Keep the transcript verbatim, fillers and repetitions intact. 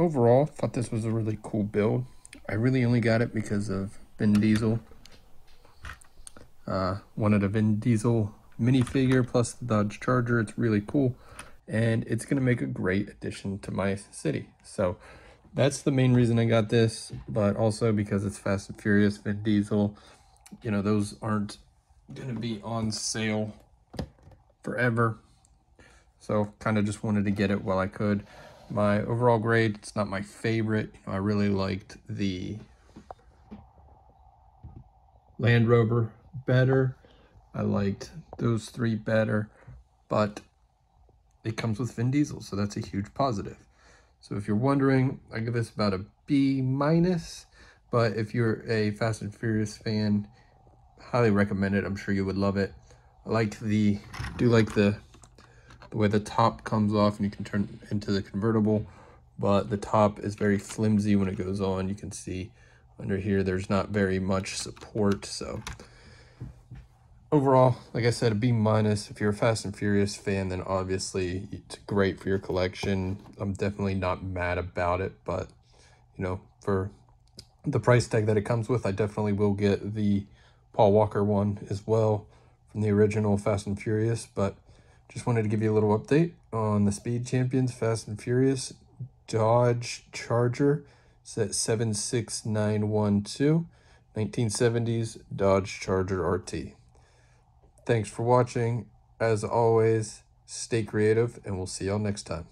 overall, thought this was a really cool build. I really only got it because of Vin Diesel. Uh, wanted a Vin Diesel minifigure plus the Dodge Charger. It's really cool, and it's going to make a great addition to my city. So that's the main reason I got this, but also because it's Fast and Furious, Vin Diesel. You know, those aren't going to be on sale forever. So kind of just wanted to get it while I could. My overall grade, it's not my favorite. You know, I really liked the Land Rover better. I liked those three better, but it comes with Vin Diesel, so that's a huge positive. So if you're wondering, I give this about a B minus, but if you're a Fast and Furious fan, highly recommend it. I'm sure you would love it. I liked the, do like the, the way the top comes off and you can turn it into the convertible, but the top is very flimsy when it goes on. You can see under here, there's not very much support. So overall, like I said, a B minus. If you're a Fast and Furious fan, then obviously it's great for your collection. I'm definitely not mad about it, but you know, for the price tag that it comes with, I definitely will get the Paul Walker one as well from the original Fast and Furious. But just wanted to give you a little update on the Speed Champions, Fast and Furious, Dodge Charger. It's at seven six nine one two, nineteen seventies Dodge Charger R T. Thanks for watching. As always, stay creative, and we'll see y'all next time.